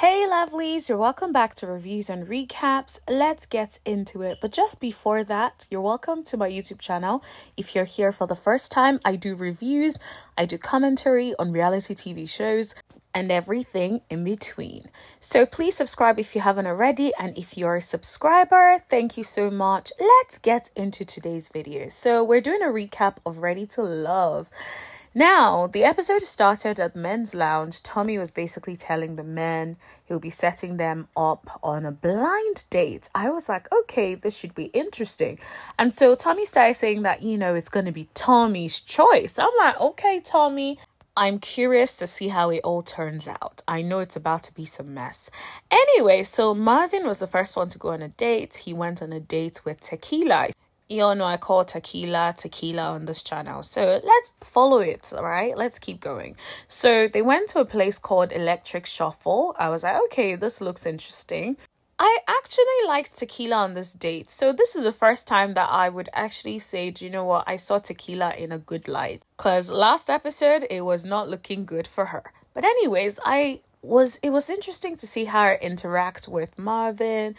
Hey lovelies, you're welcome back to Reviews and Recaps. Let's get into it. But just before that, you're welcome to my YouTube channel. If you're here for the first time, I do reviews, I do commentary on reality TV shows and everything in between. So please subscribe if you haven't already, and if you're a subscriber, thank you so much. Let's get into today's video. So we're doing a recap of Ready to Love. Now, the episode started at the men's lounge. Tommy was basically telling the men he'll be setting them up on a blind date. I was like, okay, this should be interesting. And so Tommy started saying that, you know, it's going to be Tommy's choice. I'm like, okay, Tommy, I'm curious to see how it all turns out. I know it's about to be some mess. Anyway, so Marvin was the first one to go on a date. He went on a date with Tequila. You know, I call tequila on this channel, so let's follow it. All right, let's keep going. So they went to a place called Electric Shuffle. I was like, okay, this looks interesting. I actually liked Tequila on this date, so this is the first time that I would actually say, do you know what, I saw Tequila in a good light, because last episode it was not looking good for her. But anyways, it was interesting to see her interact with Marvin.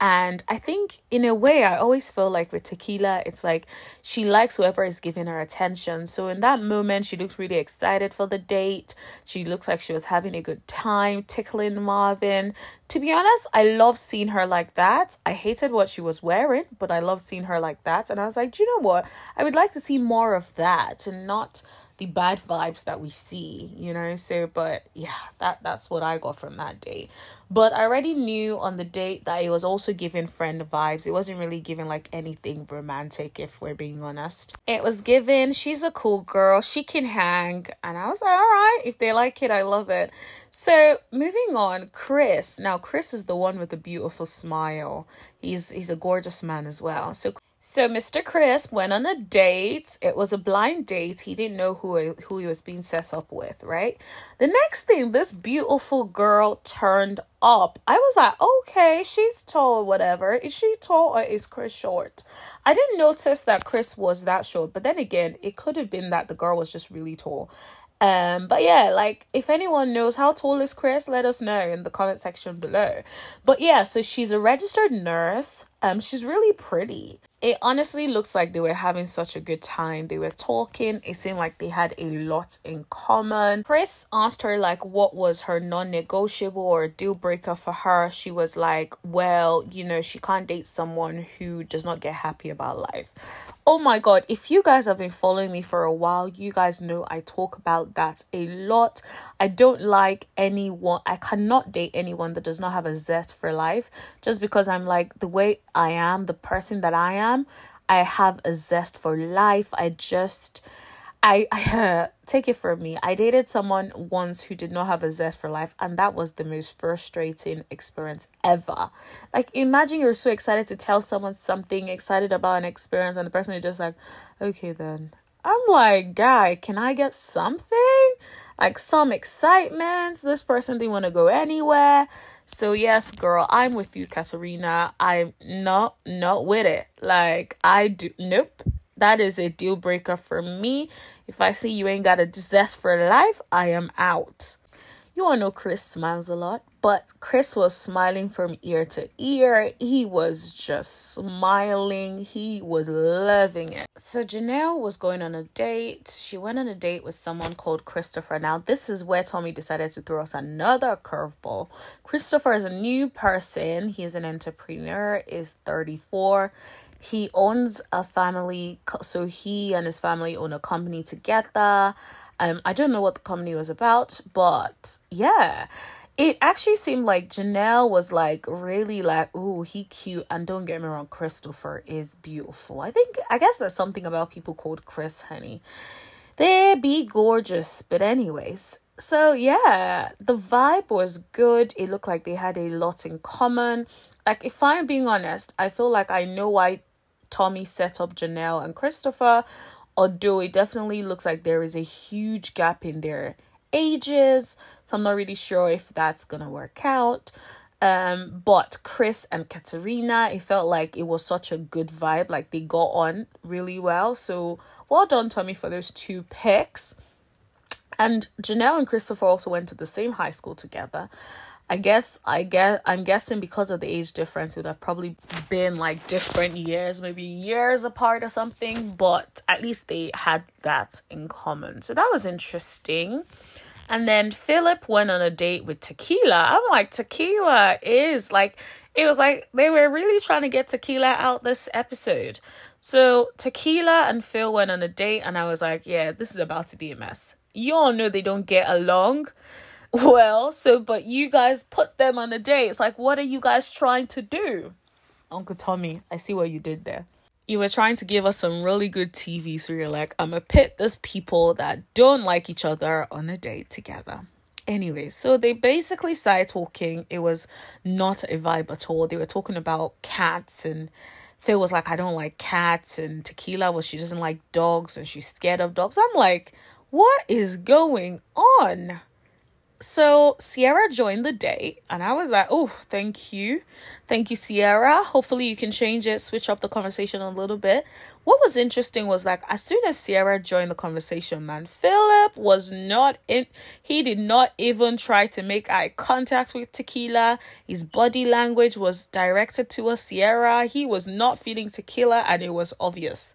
And I think in a way, I always feel like with Tequila, it's like she likes whoever is giving her attention. So in that moment, she looks really excited for the date. She looks like she was having a good time tickling Marvin. To be honest, I love seeing her like that. I hated what she was wearing, but I love seeing her like that. And I was like, do you know what? I would like to see more of that and not the bad vibes that we see, you know. So, but yeah, that's what I got from that date. But I already knew on the date that it was also giving friend vibes. It wasn't really giving like anything romantic, if we're being honest. It was giving, she's a cool girl, she can hang. And I was like, all right, if they like it, I love it. So moving on, Chris. Now, Chris is the one with the beautiful smile. He's a gorgeous man as well. So Mr. Chris went on a date. It was a blind date. He didn't know who he was being set up with, right? The next thing, this beautiful girl turned up. I was like, okay, she's tall or whatever. Is she tall or is Chris short? I didn't notice that Chris was that short, but then again, it could have been that the girl was just really tall. But yeah, like, if anyone knows how tall is Chris, let us know in the comment section below. But yeah, so she's a registered nurse. She's really pretty. It honestly looks like they were having such a good time. They were talking. It seemed like they had a lot in common. Chris asked her, like, what was her non-negotiable or deal breaker for her. She was like, well, you know, she can't date someone who does not get happy about life. Oh my God, if you guys have been following me for a while, you guys know I talk about that a lot. I don't like anyone. I cannot date anyone that does not have a zest for life, just because I'm like, the way I am, the person that I am, I have a zest for life. Take it from me. I dated someone once who did not have a zest for life, and that was the most frustrating experience ever. Like, imagine you're so excited to tell someone something, excited about an experience, and the person is just like, okay then. I'm like, guy, can I get something? Like, some excitement. This person didn't want to go anywhere. So yes, girl, I'm with you, Katerina. I'm not with it. Like, nope. That is a deal breaker for me. If I see you ain't got a zest for life, I am out. You all know Chris smiles a lot, but Chris was smiling from ear to ear. He was just smiling. He was loving it. So Janelle was going on a date. She went on a date with someone called Christopher. Now, this is where Tommy decided to throw us another curveball. Christopher is a new person. He is an entrepreneur, is 34. He owns a family, so he and his family own a company together. I don't know what the company was about, but yeah, it actually seemed like Janelle was like really like, ooh, he cute. And don't get me wrong, Christopher is beautiful. I guess there's something about people called Chris, honey. They be gorgeous. But anyways, so yeah, the vibe was good. It looked like they had a lot in common. Like, if I'm being honest, I feel like I know why Tommy set up Janelle and Christopher, although it definitely looks like there is a huge gap in their ages. So I'm not really sure if that's gonna work out. But Chris and Katerina, it felt like it was such a good vibe. Like, they got on really well. So well done, Tommy, for those two picks. And Janelle and Christopher also went to the same high school together. I'm guessing because of the age difference, it would have probably been like different years, maybe years apart or something, but at least they had that in common. So that was interesting. And then Philip went on a date with Tequila. I'm like, Tequila is like, it was like they were really trying to get Tequila out this episode. So Tequila and Phil went on a date and I was like, yeah, this is about to be a mess. You all know they don't get along well, so but you guys put them on a date. It's like, what are you guys trying to do? Uncle Tommy, I see what you did there. You were trying to give us some really good TV, so you're like, I'm gonna pit those people that don't like each other on a date together. Anyway, so they basically started talking. It was not a vibe at all. They were talking about cats, and Phil was like, I don't like cats, and Tequila was, she doesn't like dogs and she's scared of dogs. I'm like, what is going on? So Sierra joined the date and I was like, oh, thank you. Thank you, Sierra. Hopefully you can change it, switch up the conversation a little bit. What was interesting was, like, as soon as Sierra joined the conversation, man, Philip was not in. He did not even try to make eye contact with Tequila. His body language was directed towards Sierra. He was not feeling Tequila and it was obvious.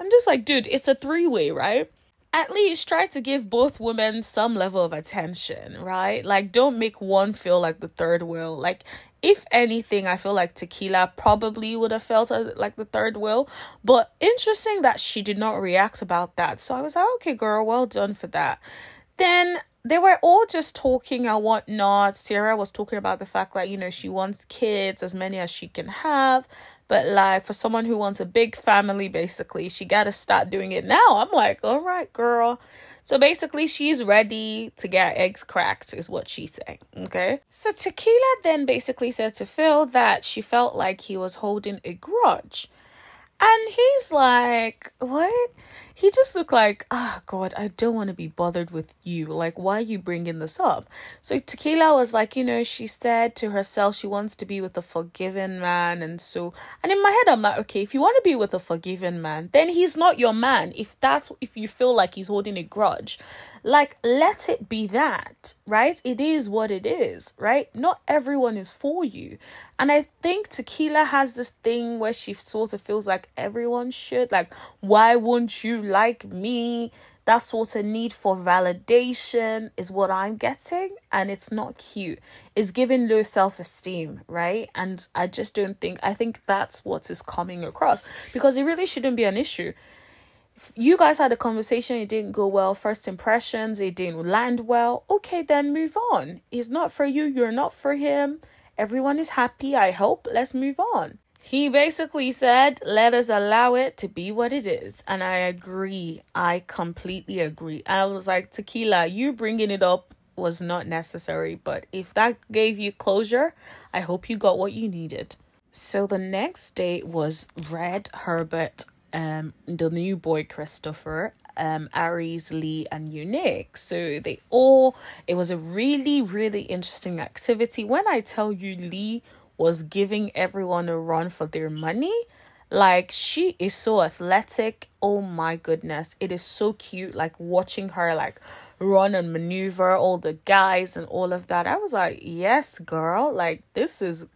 I'm just like, dude, it's a three-way, right? At least try to give both women some level of attention, right? Like, don't make one feel like the third wheel. Like, if anything, I feel like Tequila probably would have felt like the third wheel. But interesting that she did not react about that. So I was like, okay, girl, well done for that. Then they were all just talking and whatnot. Sierra was talking about the fact that, you know, she wants kids, as many as she can have. But like, for someone who wants a big family, basically, she got to start doing it now. I'm like, all right, girl. So basically, she's ready to get eggs cracked is what she's saying, okay? So Tequila then basically said to Phil that she felt like he was holding a grudge. And he's like, what? He just looked like, oh, God, I don't want to be bothered with you. Like, why are you bringing this up? So Tequila was like, you know, she said to herself she wants to be with a forgiving man. And so, and in my head, I'm like, okay, if you want to be with a forgiving man, then he's not your man. If you feel like he's holding a grudge, like, let it be that, right? It is what it is, right? Not everyone is for you. And I think Tequila has this thing where she sort of feels like everyone should. Like, why won't you like me? That sort of need for validation is what I'm getting, and it's not cute. It's giving low self-esteem, right? And I think that's what is coming across, because it really shouldn't be an issue. If you guys had a conversation, it didn't go well, first impressions, it didn't land well, okay, then move on. He's not for you, you're not for him, everyone is happy, I hope, let's move on. He basically said, let us allow it to be what it is. And I agree. I completely agree. I was like, Tequila, you bringing it up was not necessary. But if that gave you closure, I hope you got what you needed. So the next date was Red Herbert, the new boy Christopher, Aries Lee and Eunice. So it was a really, really interesting activity. When I tell you Lee was giving everyone a run for their money. Like, she is so athletic. Oh my goodness. It is so cute. Like, watching her like run and maneuver all the guys and all of that. I was like, yes, girl. Like, this is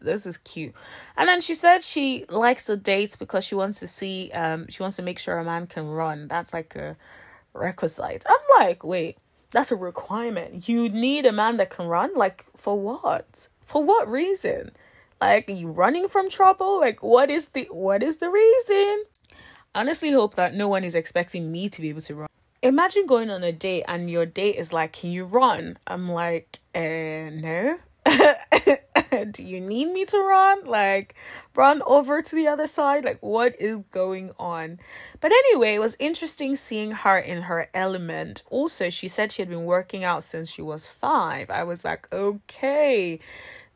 cute. And then she said she likes the dates because she wants to see, she wants to make sure a man can run. That's like a requisite. I'm like, wait, that's a requirement. You need a man that can run? Like, for what? For what reason? Like, are you running from trouble? Like, what is the reason? I honestly hope that no one is expecting me to be able to run. Imagine going on a date and your date is like, can you run? I'm like, no. Do you need me to run? Like, run over to the other side? Like, what is going on? But anyway, it was interesting seeing her in her element. Also, she said she had been working out since she was 5. I was like, okay.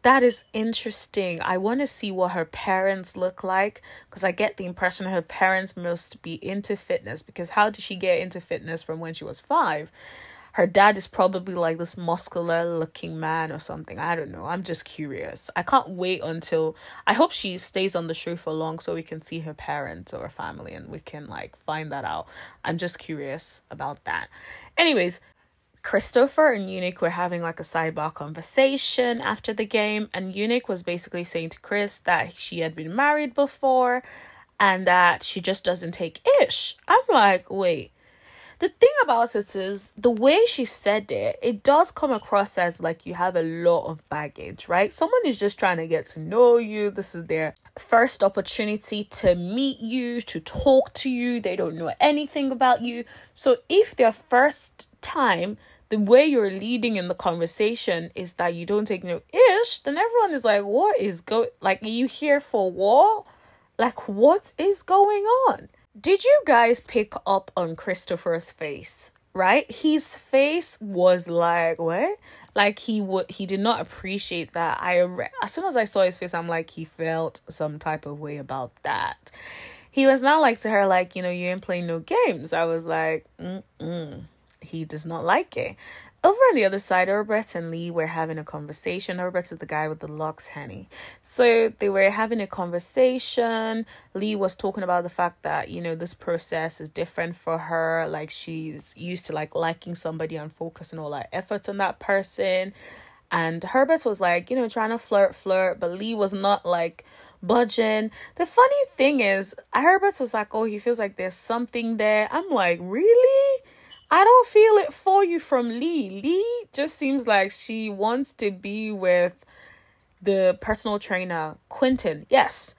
That is interesting. I want to see what her parents look like, because I get the impression her parents must be into fitness, because how did she get into fitness from when she was 5? Her dad is probably like this muscular looking man or something. I don't know. I'm just curious. I can't wait until... I hope she stays on the show for long so we can see her parents or her family and we can like find that out. I'm just curious about that. Anyways, Christopher and Eunice were having like a sidebar conversation after the game, and Eunice was basically saying to Chris that she had been married before and that she just doesn't take ish. I'm like, wait. The thing about it is, the way she said it, it does come across as like you have a lot of baggage, right? Someone is just trying to get to know you. This is their first opportunity to meet you, to talk to you. They don't know anything about you. So if their first time, the way you're leading in the conversation is that you don't take no ish, then everyone is like, what is going, like, are you here for what? Like, what is going on? Did you guys pick up on Christopher's face, right? His face was like, what? Like he did not appreciate that. As soon as I saw his face, I'm like, he felt some type of way about that. He was not like to her, like, you know, you ain't playing no games. I was like, He does not like it. Over on the other side, Herbert and Lee were having a conversation. Herbert is the guy with the locks, honey. So they were having a conversation. Lee was talking about the fact that, you know, this process is different for her. Like, she's used to like liking somebody and focusing all her efforts on that person. And Herbert was like, you know, trying to flirt. But Lee was not like budging. The funny thing is, Herbert was like, oh, he feels like there's something there. I'm like, really? I don't feel it for you from Lee. Lee just seems like she wants to be with the personal trainer, Quentin. Yes.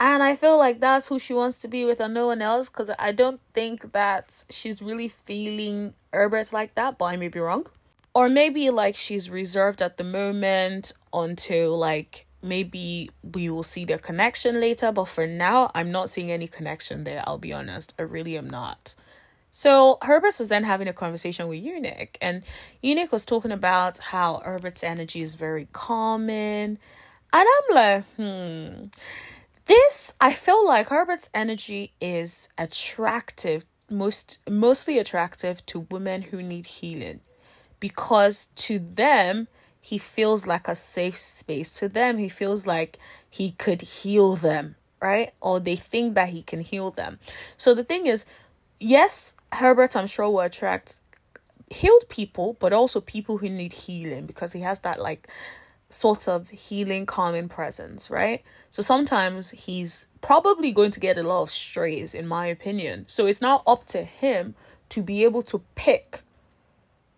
And I feel like that's who she wants to be with and no one else, because I don't think that she's really feeling Herbert like that, but I may be wrong. Or maybe like she's reserved at the moment until like maybe we will see their connection later. But for now, I'm not seeing any connection there. I'll be honest. I really am not. So Herbert was then having a conversation with Eunice, and Eunice was talking about how Herbert's energy is very calming. And I'm like, I feel like Herbert's energy is attractive, mostly attractive to women who need healing, because to them, he feels like a safe space. To them, he feels like he could heal them, right? Or they think that he can heal them. So the thing is, yes, Herbert, I'm sure, will attract healed people, but also people who need healing, because he has that like sort of healing, calming presence, right? So sometimes he's probably going to get a lot of strays, in my opinion. So it's now up to him to be able to pick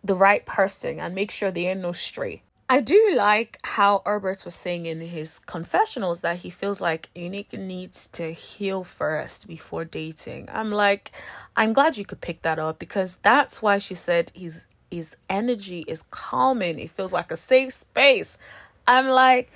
the right person and make sure they ain't no stray. I do like how Herbert was saying in his confessionals that he feels like Eunice needs to heal first before dating. I'm like, I'm glad you could pick that up, because that's why she said his energy is calming. It feels like a safe space. I'm like,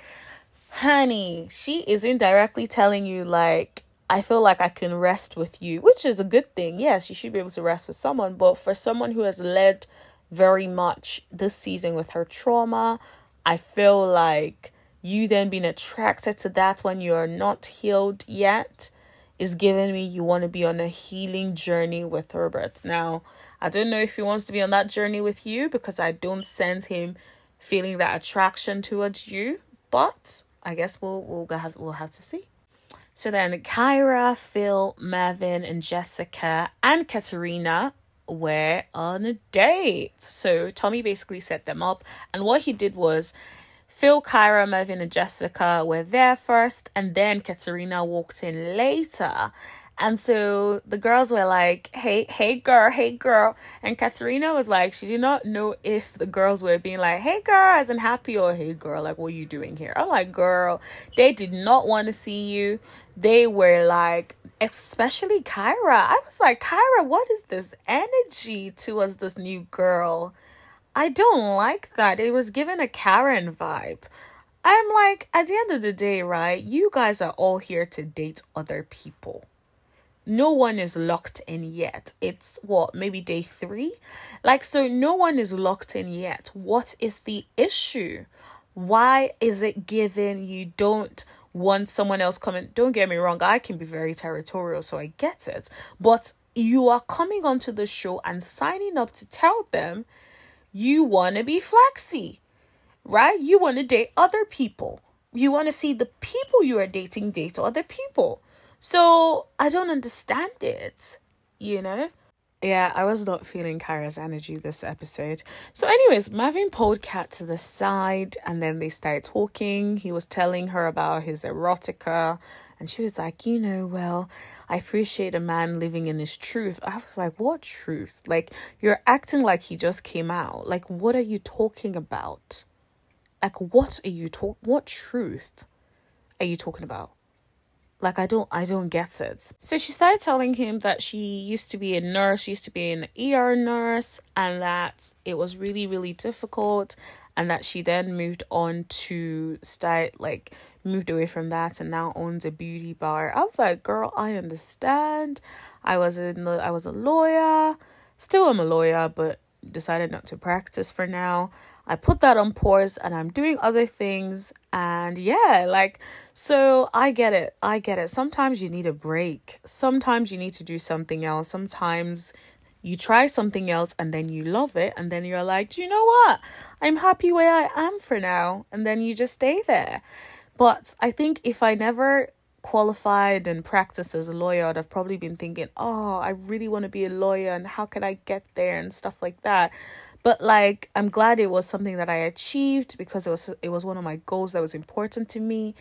honey, she is indirectly telling you like, I feel like I can rest with you, which is a good thing. Yes, you should be able to rest with someone, but for someone who has led very much this season with her trauma, I feel like you then being attracted to that when you're not healed yet is giving me you want to be on a healing journey with Herbert. Now, I don't know if he wants to be on that journey with you, because I don't sense him feeling that attraction towards you, but I guess we'll have to see. So then Kyra, Phil, Marvin, and Jessica and Katerina were on a date. So Tommy basically set them up, and what he did was Phil, Kyra, Marvin, and Jessica were there first, and then Katerina walked in later. And so the girls were like, hey girl, and Katerina was like, she did not know if the girls were being like, hey girl as in happy, or hey girl like, what are you doing here? I'm like, girl, they did not want to see you. They were like, especially Kyra. I was like, Kyra, what is this energy towards this new girl? I don't like that. It was given a Karen vibe. I'm like, at the end of the day, right, you guys are all here to date other people. No one is locked in yet. It's what, maybe day 3? Like, so no one is locked in yet. What is the issue? Why is it given you don't want someone else coming? Don't get me wrong, I can be very territorial, so I get it. But you are coming onto the show and signing up to tell them you want to be flaxy, right? You want to date other people. You want to see the people you are dating date other people. So I don't understand it, you know? Yeah, I was not feeling Kyra's energy this episode. So anyways, Marvin pulled Kat to the side and then they started talking. He was telling her about his erotica and she was like, you know, well, I appreciate a man living in his truth. I was like, what truth? Like, you're acting like he just came out. Like, what are you talking about? Like, what truth are you talking about? Like, I don't get it. So she started telling him that she used to be a nurse. She used to be an ER nurse. And that it was really, really difficult. And that she then moved on to start, like, moved away from that and now owns a beauty bar. I was like, girl, I understand. I was a lawyer. Still am a lawyer, but decided not to practice for now. I put that on pause and I'm doing other things. And yeah, like, so I get it. Sometimes you need a break. Sometimes you need to do something else. Sometimes you try something else and then you love it. And then you're like, you know what? I'm happy where I am for now. And then you just stay there. But I think if I never qualified and practiced as a lawyer, I'd have probably been thinking, oh, I really want to be a lawyer and how can I get there and stuff like that. But like, I'm glad it was something that I achieved because it was one of my goals that was important to me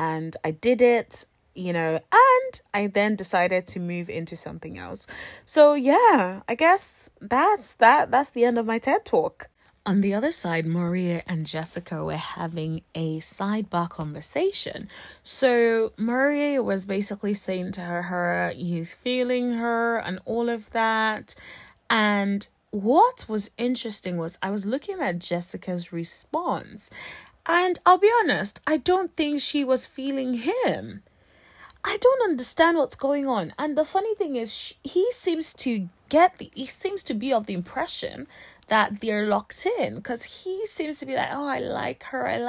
and I did it, you know, and I then decided to move into something else. So yeah, I guess that's the end of my TED Talk. On the other side, Maria and Jessica were having a sidebar conversation. So Maria was basically saying to her he's feeling her and all of that. And what was interesting was I was looking at Jessica's response, and I'll be honest, I don't think she was feeling him. I don't understand what's going on. And the funny thing is, he seems to be of the impression that they're locked in, because he seems to be like, oh, I like her. I'm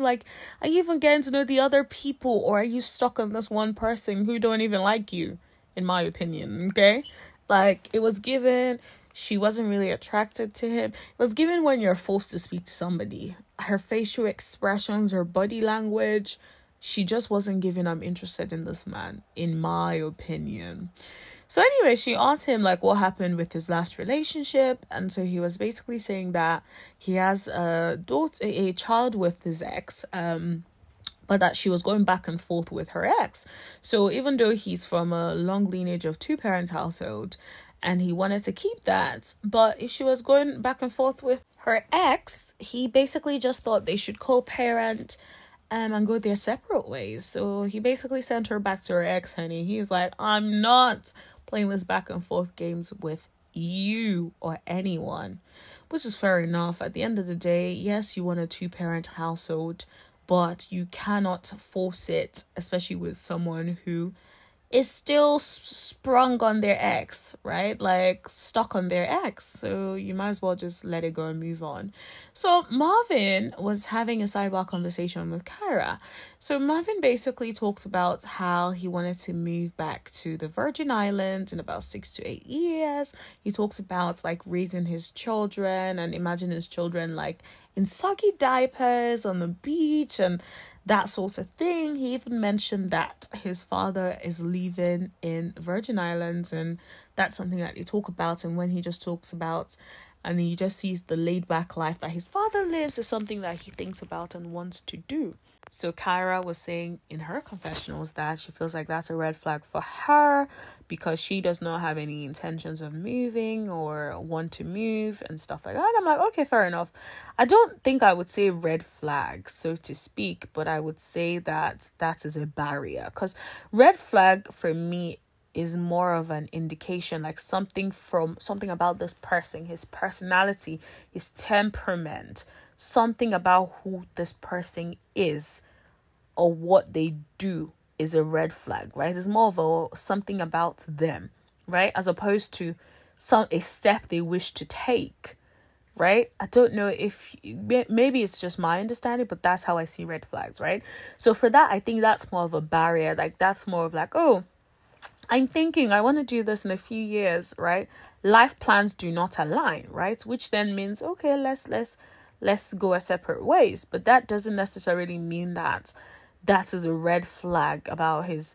like, are you even getting to know the other people, or are you stuck on this one person who don't even like you, in my opinion? Okay, like, it was given she wasn't really attracted to him. It was given when you're forced to speak to somebody, her facial expressions, her body language, she just wasn't given I'm interested in this man, in my opinion. So anyway, she asked him, like, what happened with his last relationship. And so he was basically saying that he has a child with his ex, but that she was going back and forth with her ex. So even though he's from a long lineage of two-parent household and he wanted to keep that, but if she was going back and forth with her ex, he basically just thought they should co-parent and go their separate ways. So he basically sent her back to her ex, honey. He's like, I'm not playing this back and forth games with you or anyone, which is fair enough. At the end of the day, yes, you want a two-parent household, but you cannot force it, especially with someone who is still sprung on their ex, right? Like, stuck on their ex. So you might as well just let it go and move on. So Marvin was having a sidebar conversation with Kyra. So Marvin basically talked about how he wanted to move back to the Virgin Islands in about 6 to 8 years. He talks about, like, raising his children and imagine his children, like, in soggy diapers on the beach and that sort of thing. He even mentioned that his father is leaving in Virgin Islands, and that's something that they talk about. And when he just talks about and he just sees the laid-back life that his father lives is something that he thinks about and wants to do. So Kyra was saying in her confessionals that she feels like that's a red flag for her because she does not have any intentions of moving or want to move and stuff like that. And I'm like, okay, fair enough. I don't think I would say red flag, so to speak, but I would say that is a barrier, because red flag for me is more of an indication, like something about this person, his personality, his temperament, something about who this person is or what they do is a red flag, right? It's more of a something about them, right, as opposed to a step they wish to take, right? I don't know, if maybe it's just my understanding, but that's how I see red flags, right? So for that, I think that's more of a barrier. Like, that's more of like, oh, I'm thinking I want to do this in a few years, right? Life plans do not align, right? Which then means, okay, let's go our separate ways. But that doesn't necessarily mean that is a red flag about his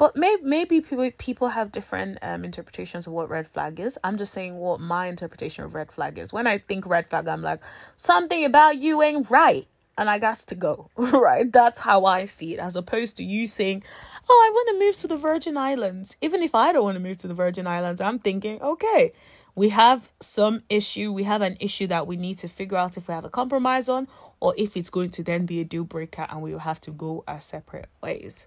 But maybe people have different interpretations of what red flag is. I'm just saying what my interpretation of red flag is. When I think red flag, I'm like, something about you ain't right, and I got to go, right? That's how I see it, as opposed to you saying, oh, I want to move to the Virgin Islands. Even if I don't want to move to the Virgin Islands, I'm thinking, okay, we have some issue. We have an issue that we need to figure out if we have a compromise on, or if it's going to then be a deal breaker and we will have to go our separate ways.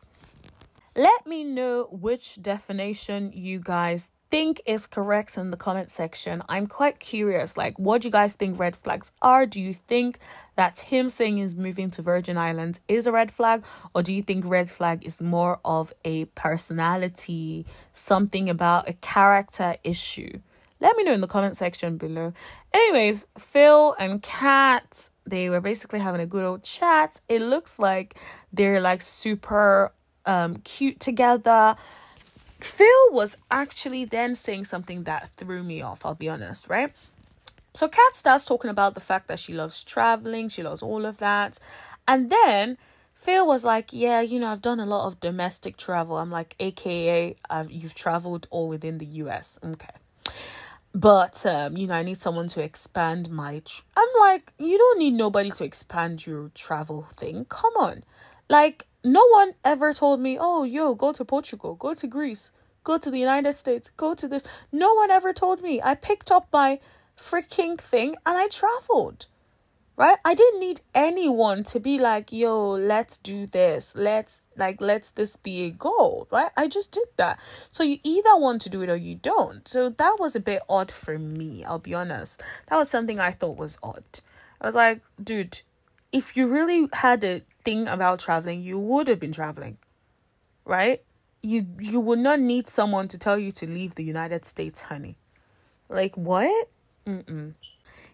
Let me know which definition you guys think is correct in the comment section. I'm quite curious, like, what do you guys think red flags are? Do you think that him saying he's moving to Virgin Islands is a red flag? Or do you think red flag is more of a personality, something about a character issue? Let me know in the comment section below. Anyways, Phil and Kat, they were basically having a good old chat. It looks like they're like super cute together. Phil was actually then saying something that threw me off, I'll be honest, right? So Kat starts talking about the fact that she loves traveling, she loves all of that, and then Phil was like, yeah, you know, I've done a lot of domestic travel. I'm like, aka you've traveled all within the US, okay, but you know, I need someone to expand my I'm like, you don't need nobody to expand your travel thing, come on. Like, no one ever told me, oh, yo, go to Portugal, go to Greece, go to the United States, go to this. No one ever told me. I picked up my freaking thing and I traveled, right? I didn't need anyone to be like, yo, let's do this. Let's this be a goal, right? I just did that. So you either want to do it or you don't. So that was a bit odd for me, I'll be honest. That was something I thought was odd. I was like, dude, if you really had a thing about traveling, you would have been traveling, right? You would not need someone to tell you to leave the United States, honey. Like, what?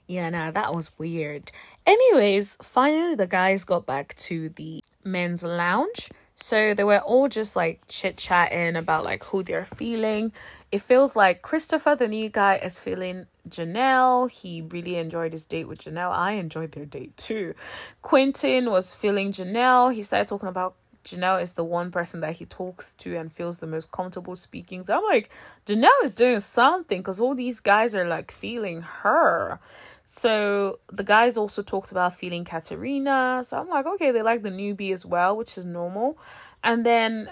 Yeah, nah, that was weird. Anyways, finally the guys got back to the men's lounge. So they were all just like chit-chatting about like who they're feeling. It feels like Christopher, the new guy, is feeling Janelle. He really enjoyed his date with Janelle. I enjoyed their date too. Quentin was feeling Janelle. He started talking about Janelle is the one person that he talks to and feels the most comfortable speaking. So I'm like, Janelle is doing something, because all these guys are like feeling her. So the guys also talked about feeling Katerina. So I'm like, okay, they like the newbie as well, which is normal. And then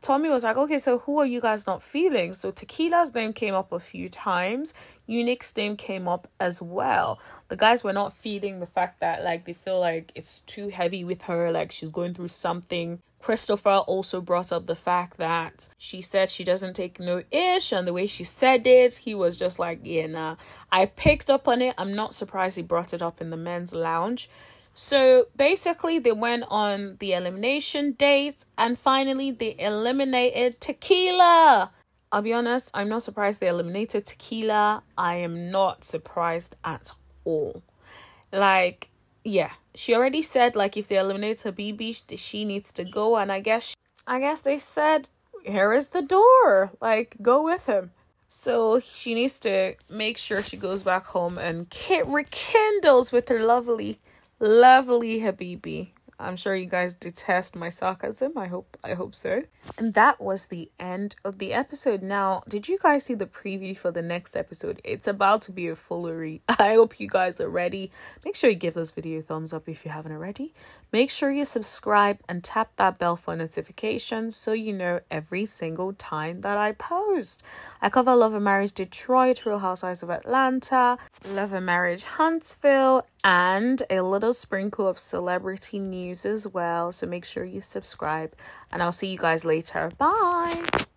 Tommy was like, okay, so who are you guys not feeling? So Tequila's name came up a few times. Eunice's name came up as well. The guys were not feeling the fact that like they feel like it's too heavy with her, like she's going through something. Christopher also brought up the fact that she said she doesn't take no ish, and the way she said it, he was just like, yeah, nah, I picked up on it. I'm not surprised he brought it up in the men's lounge. So basically they went on the elimination dates, and finally they eliminated Tequila. I'll be honest, I'm not surprised they eliminated Tequila. I am not surprised at all. Like, yeah, she already said like if they eliminate Habibi, she needs to go, and I guess they said, here is the door, like, go with him. So she needs to make sure she goes back home and rekindles with her lovely Habibi. I'm sure you guys detest my sarcasm. I hope so. And that was the end of the episode. Now, did you guys see the preview for the next episode? It's about to be a foolery. I hope you guys are ready. Make sure you give this video a thumbs up if you haven't already. Make sure you subscribe and tap that bell for notifications so you know every single time that I post. I cover Love and Marriage Detroit, Real Housewives of Atlanta, Love and Marriage Huntsville, and a little sprinkle of celebrity news as well. So make sure you subscribe, and I'll see you guys later. Bye.